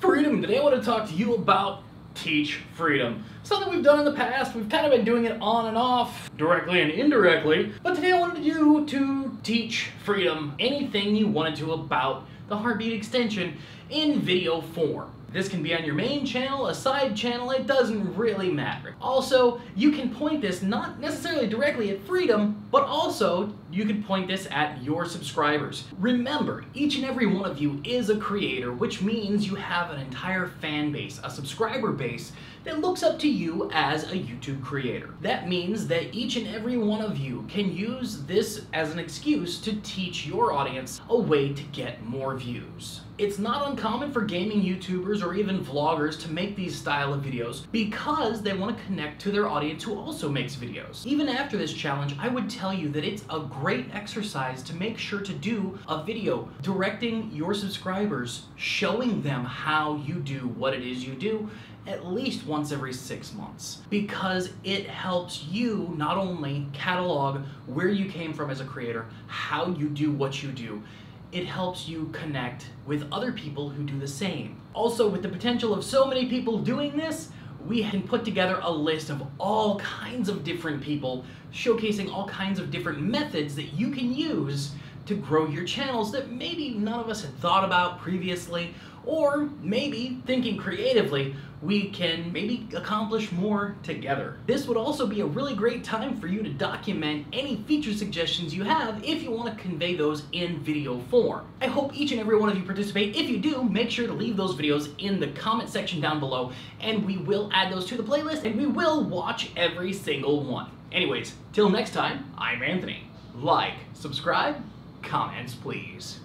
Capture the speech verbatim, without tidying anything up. Freedom. Today I want to talk to you about Teach Freedom. Something we've done in the past. We've kind of been doing it on and off, directly and indirectly. But today I wanted you to teach freedom, anything you wanted to about the heartbeat extension in video form. This can be on your main channel, a side channel, it doesn't really matter. Also, you can point this not necessarily directly at freedom, but also you can point this at your subscribers. Remember, each and every one of you is a creator, which means you have an entire fan base, a subscriber base that looks up to you as a YouTube creator. That means that each and every one of you can use this as an excuse to teach your audience a way to get more views. It's not uncommon for gaming YouTubers or even vloggers to make these style of videos because they want to connect to their audience who also makes videos. Even after this challenge, I would tell you that it's a great exercise to make sure to do a video directing your subscribers, showing them how you do what it is you do at least once every six months because it helps you not only catalog where you came from as a creator, how you do what you do, it helps you connect with other people who do the same. Also, with the potential of so many people doing this, we can put together a list of all kinds of different people, showcasing all kinds of different methods that you can use to grow your channels that maybe none of us had thought about previously, or maybe thinking creatively, we can maybe accomplish more together. This would also be a really great time for you to document any feature suggestions you have if you want to convey those in video form. I hope each and every one of you participate. If you do, make sure to leave those videos in the comment section down below, and we will add those to the playlist, and we will watch every single one. Anyways, till next time, I'm Anthony. Like, subscribe, comments please.